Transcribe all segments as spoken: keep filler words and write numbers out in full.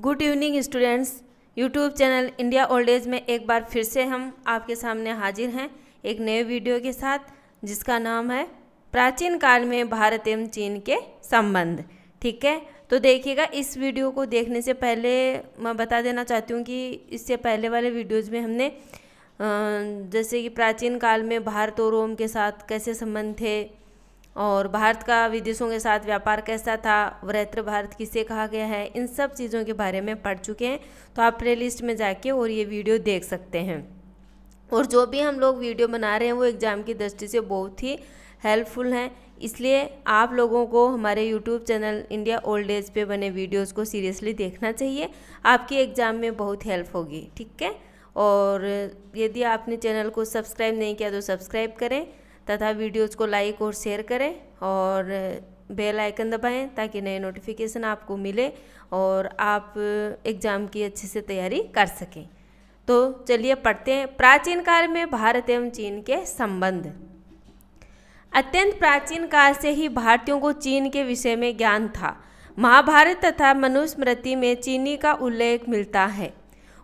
Good evening students, YouTube channel India old age में एक बार फिर से हम आपके सामने हाजिर हैं एक नए वीडियो के साथ, जिसका नाम है प्राचीन काल में भारत एवं चीन के संबंध। ठीक है, तो देखिएगा इस वीडियो को देखने से पहले मैं बता देना चाहती हूँ कि इससे पहले वाले वीडियोज़ में हमने जैसे कि प्राचीन काल में भारत और रोम के साथ कैसे संबंध थे और भारत का विदेशों के साथ व्यापार कैसा था, वृहत्र भारत किसे कहा गया है, इन सब चीज़ों के बारे में पढ़ चुके हैं। तो आप प्ले लिस्ट में जाके और ये वीडियो देख सकते हैं। और जो भी हम लोग वीडियो बना रहे हैं वो एग्ज़ाम की दृष्टि से बहुत ही हेल्पफुल हैं, इसलिए आप लोगों को हमारे YouTube channel India old age पे बने वीडियोज़ को सीरियसली देखना चाहिए, आपकी एग्ज़ाम में बहुत हेल्प होगी। ठीक है, और यदि आपने चैनल को सब्सक्राइब नहीं किया तो सब्सक्राइब करें तथा वीडियोज़ को लाइक और शेयर करें और बेल आइकन दबाएं ताकि नए नोटिफिकेशन आपको मिले और आप एग्ज़ाम की अच्छे से तैयारी कर सकें। तो चलिए पढ़ते हैं। प्राचीन काल में भारत एवं चीन के संबंध। अत्यंत प्राचीन काल से ही भारतीयों को चीन के विषय में ज्ञान था। महाभारत तथा मनुस्मृति में चीनी का उल्लेख मिलता है।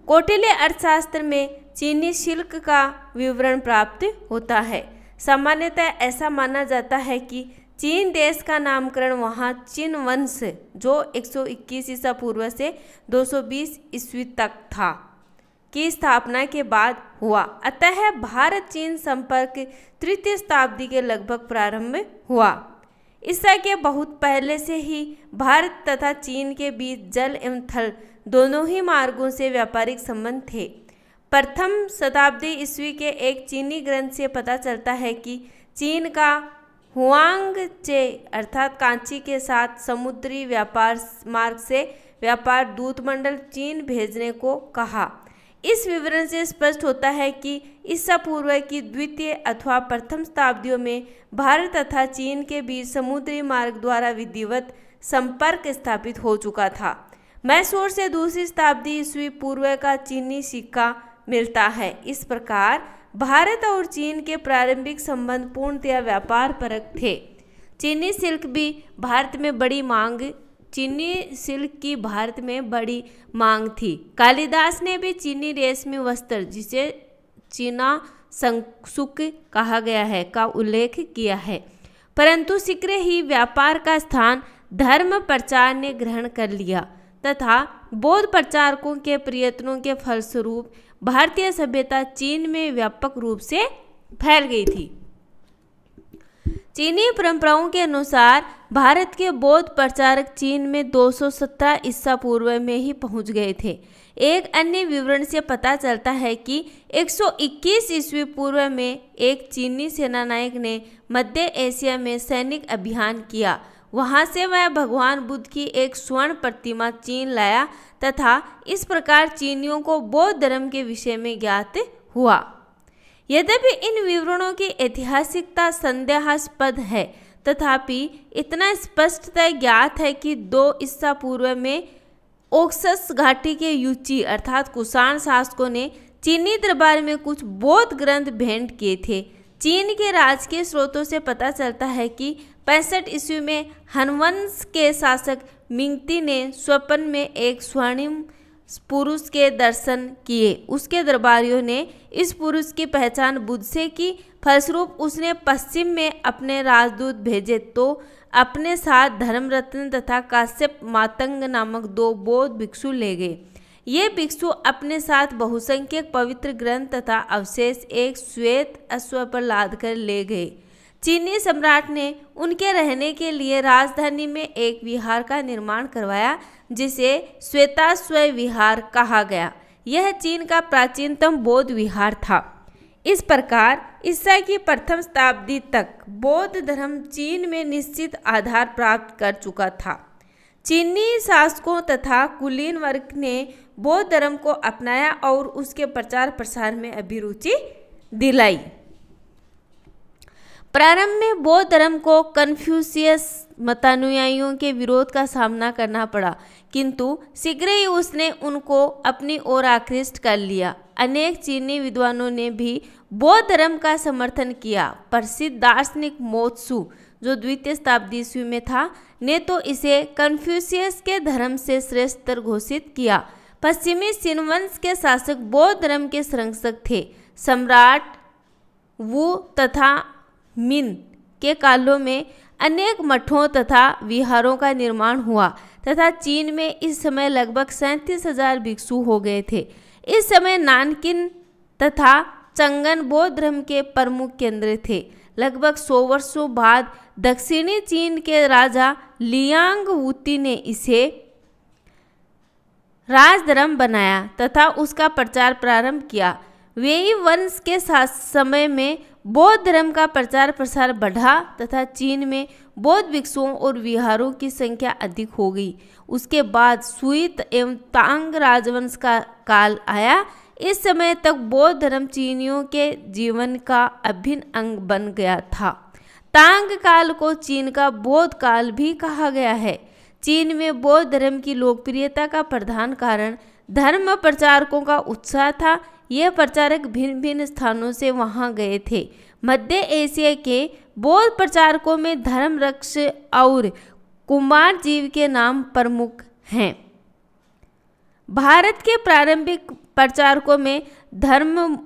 कौटिल्य अर्थशास्त्र में चीनी शिल्क का विवरण प्राप्त होता है। सामान्यतः ऐसा माना जाता है कि चीन देश का नामकरण वहाँ चीन वंश जो एक सौ इक्कीस ईसा पूर्व से दो सौ बीस ईस्वी तक था की स्थापना के बाद हुआ। अतः भारत चीन संपर्क तृतीय शताब्दी के लगभग प्रारंभ में हुआ। ईसा के बहुत पहले से ही भारत तथा चीन के बीच जल एवं थल दोनों ही मार्गों से व्यापारिक संबंध थे। प्रथम शताब्दी ईस्वी के एक चीनी ग्रंथ से पता चलता है कि चीन का हुआंग चे अर्थात कांची के साथ समुद्री व्यापार मार्ग से व्यापार दूतमंडल चीन भेजने को कहा। इस विवरण से स्पष्ट होता है कि ईसा पूर्व की द्वितीय अथवा प्रथम शताब्दियों में भारत तथा चीन के बीच समुद्री मार्ग द्वारा विधिवत संपर्क स्थापित हो चुका था। मैसूर से दूसरी शताब्दी ईस्वी पूर्व का चीनी सिक्का मिलता है। इस प्रकार भारत और चीन के प्रारंभिक संबंध पूर्णतया व्यापार परक थे। चीनी सिल्क भी भारत में बड़ी मांग चीनी सिल्क की भारत में बड़ी मांग थी। कालिदास ने भी चीनी रेशमी वस्त्र जिसे चीनांशुक कहा गया है का उल्लेख किया है, परंतु शीघ्र ही व्यापार का स्थान धर्म प्रचार ने ग्रहण कर लिया तथा बौद्ध प्रचारकों के प्रयत्नों के फलस्वरूप भारतीय सभ्यता चीन में व्यापक रूप से फैल गई थी। चीनी परंपराओं के अनुसार भारत के बौद्ध प्रचारक चीन में दो सौ सत्रह ईसा पूर्व में ही पहुंच गए थे। एक अन्य विवरण से पता चलता है कि एक सौ इक्कीस ईस्वी पूर्व में एक चीनी सेनानायक ने मध्य एशिया में सैनिक अभियान किया। वहाँ से वह भगवान बुद्ध की एक स्वर्ण प्रतिमा चीन लाया तथा इस प्रकार चीनियों को बौद्ध धर्म के विषय में ज्ञात हुआ। यद्यपि इन विवरणों की ऐतिहासिकता संदेहास्पद है, तथापि इतना स्पष्टतः ज्ञात है कि दो ईसा पूर्व में ओक्सस घाटी के यूची अर्थात कुषाण शासकों ने चीनी दरबार में कुछ बौद्ध ग्रंथ भेंट किए थे। चीन के राजकीय स्रोतों से पता चलता है कि पैंसठ ईस्वी में हनवंश के शासक मिंगती ने स्वप्न में एक स्वर्णिम पुरुष के दर्शन किए। उसके दरबारियों ने इस पुरुष की पहचान बुद्ध से की। फलस्वरूप उसने पश्चिम में अपने राजदूत भेजे तो अपने साथ धर्मरत्न तथा काश्यप मातंग नामक दो बौद्ध भिक्षु ले गए। ये भिक्षु अपने साथ बहुसंख्यक पवित्र ग्रंथ तथा अवशेष एक श्वेत अश्व पर लादकर ले गए। चीनी सम्राट ने उनके रहने के लिए राजधानी में एक विहार का निर्माण करवाया जिसे श्वेताश्व विहार कहा गया। यह चीन का प्राचीनतम बौद्ध विहार था। इस प्रकार ईसा की प्रथम शताब्दी तक बौद्ध धर्म चीन में निश्चित आधार प्राप्त कर चुका था। चीनी शासकों तथा कुलीन वर्ग ने बौद्ध धर्म को अपनाया और उसके प्रचार प्रसार में अभिरुचि दिलाई। प्रारंभ में बौद्ध धर्म को कन्फ्यूशियस मतानुयायियों के विरोध का सामना करना पड़ा, किंतु शीघ्र ही उसने उनको अपनी ओर आकृष्ट कर लिया। अनेक चीनी विद्वानों ने भी बौद्ध धर्म का समर्थन किया। प्रसिद्ध दार्शनिक मोत्सु जो द्वितीय शताब्दी ईस्वी में था, ने तो इसे कन्फ्यूशियस के धर्म से श्रेष्ठतर घोषित किया। पश्चिमी सिन वंश के शासक बौद्ध धर्म के संरक्षक थे। सम्राट वू तथा मिन के कालों में अनेक मठों तथा विहारों का निर्माण हुआ तथा चीन में इस समय लगभग सैंतीस हजार भिक्षु हो गए थे। इस समय नानकिन तथा चंगन बौद्ध धर्म के प्रमुख केंद्र थे। लगभग सौ वर्षों बाद दक्षिणी चीन के राजा लियांग वूती ने इसे राजधर्म बनाया तथा उसका प्रचार प्रारंभ किया। वेई वंश के साथ समय में बौद्ध धर्म का प्रचार प्रसार बढ़ा तथा चीन में बौद्ध भिक्षुओं और विहारों की संख्या अधिक हो गई। उसके बाद सुईत एवं तांग राजवंश का काल आया। इस समय तक बौद्ध धर्म चीनियों के जीवन का अभिन्न अंग बन गया था। तांग काल को चीन का बौद्ध काल भी कहा गया है। चीन में बौद्ध धर्म की लोकप्रियता का प्रधान कारण धर्म प्रचारकों का उत्साह था। ये प्रचारक भिन्न भिन्न स्थानों से वहां गए थे। मध्य एशिया के बौद्ध प्रचारकों में धर्मरक्ष और कुमारजीव के नाम प्रमुख हैं। भारत के प्रारंभिक प्रचारकों में धर्म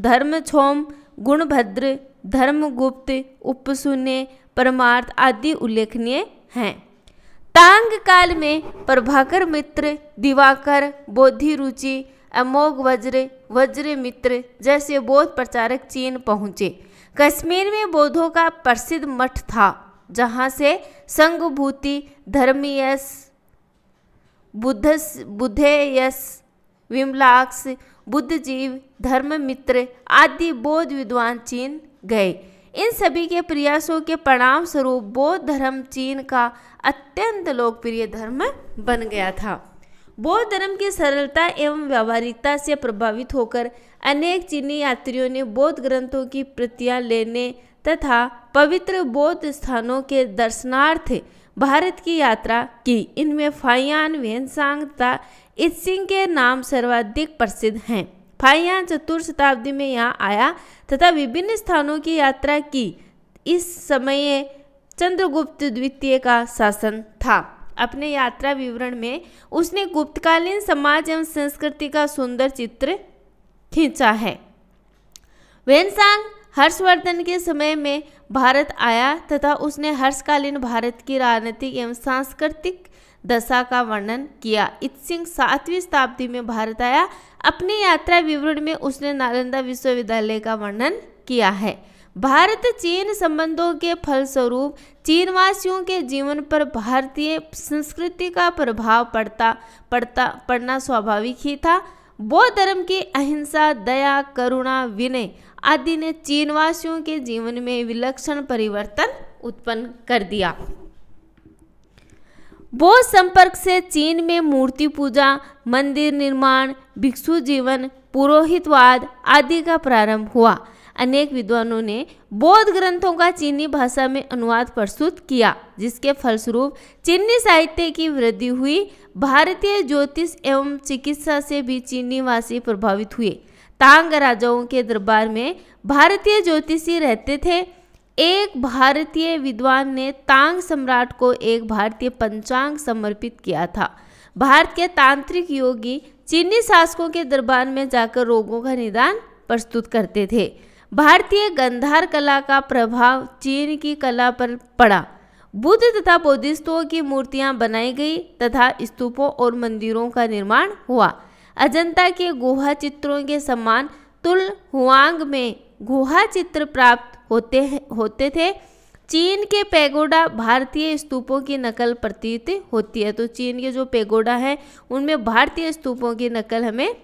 धर्मक्षोम, गुणभद्र, धर्मगुप्त, उपशून्य, परमार्थ आदि उल्लेखनीय हैं। तांग काल में प्रभाकर मित्र, दिवाकर, बोधिरुचि, अमोघ वज्र, वज्र मित्र जैसे बौद्ध प्रचारक चीन पहुँचे। कश्मीर में बौद्धों का प्रसिद्ध मठ था, जहाँ से संघभूति, धर्मीयस, बुद्धस, बुद्धेयस, विमलाक्ष, बुद्धजीव, धर्ममित्र आदि बौद्ध विद्वान चीन गए। इन सभी के प्रयासों के परिणाम स्वरूप बौद्ध धर्म चीन का अत्यंत लोकप्रिय धर्म बन गया था। बौद्ध धर्म की सरलता एवं व्यावहारिकता से प्रभावित होकर अनेक चीनी यात्रियों ने बौद्ध ग्रंथों की प्रतियां लेने तथा पवित्र बौद्ध स्थानों के दर्शनार्थ भारत की यात्रा की। इनमें फाइयान, वेनसांग तथा इत्सिंग के नाम सर्वाधिक प्रसिद्ध हैं। फाइयान चतुर्थ शताब्दी में यहाँ आया तथा विभिन्न स्थानों की यात्रा की। इस समय चंद्रगुप्त द्वितीय का शासन था। अपने यात्रा विवरण में उसने गुप्तकालीन समाज एवं संस्कृति का सुंदर चित्र खींचा है। वेनसांग हर्षवर्धन के समय में भारत आया तथा उसने हर्षकालीन भारत की राजनीतिक एवं सांस्कृतिक दशा का वर्णन किया। इत्सिंग सातवीं शताब्दी में भारत आया। अपनी यात्रा विवरण में उसने नालंदा विश्वविद्यालय का वर्णन किया है। भारत चीन संबंधों के फलस्वरूप चीनवासियों के जीवन पर भारतीय संस्कृति का प्रभाव पड़ता पड़ता पड़ना स्वाभाविक ही था। बौद्ध धर्म की अहिंसा, दया, करुणा, विनय आदि ने चीनवासियों के जीवन में विलक्षण परिवर्तन उत्पन्न कर दिया। बौद्ध संपर्क से चीन में मूर्ति पूजा, मंदिर निर्माण, भिक्षु जीवन, पुरोहितवाद आदि का प्रारंभ हुआ। अनेक विद्वानों ने बौद्ध ग्रंथों का चीनी भाषा में अनुवाद प्रस्तुत किया, जिसके फलस्वरूप चीनी साहित्य की वृद्धि हुई। भारतीय ज्योतिष एवं चिकित्सा से भी चीनीवासी प्रभावित हुए। तांग राजाओं के दरबार में भारतीय ज्योतिषी रहते थे। एक भारतीय विद्वान ने तांग सम्राट को एक भारतीय पंचांग समर्पित किया था। भारत के तांत्रिक योगी चीनी शासकों के दरबार में जाकर रोगों का निदान प्रस्तुत करते थे। भारतीय गंधार कला का प्रभाव चीन की कला पर पड़ा। बुद्ध तथा बौद्धिस्तों की मूर्तियां बनाई गई तथा स्तूपों और मंदिरों का निर्माण हुआ। अजंता के गुहा चित्रों के समान तुल हुआंग में गुहा चित्र प्राप्त होते होते थे। चीन के पैगोडा भारतीय स्तूपों की नकल प्रतीत होती है। तो चीन के जो पैगोडा हैं उनमें भारतीय स्तूपों की नकल हमें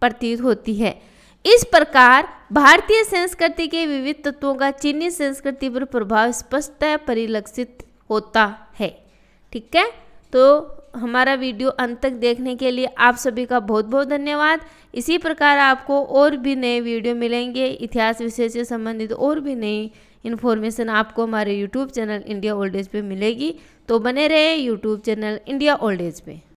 प्रतीत होती है। इस प्रकार भारतीय संस्कृति के विविध तत्वों का चीनी संस्कृति पर प्रभाव स्पष्टतः परिलक्षित होता है। ठीक है, तो हमारा वीडियो अंत तक देखने के लिए आप सभी का बहुत बहुत धन्यवाद। इसी प्रकार आपको और भी नए वीडियो मिलेंगे। इतिहास विषय से संबंधित और भी नई इन्फॉर्मेशन आपको हमारे YouTube channel India old age पे मिलेगी। तो बने रहे YouTube channel India old age पे।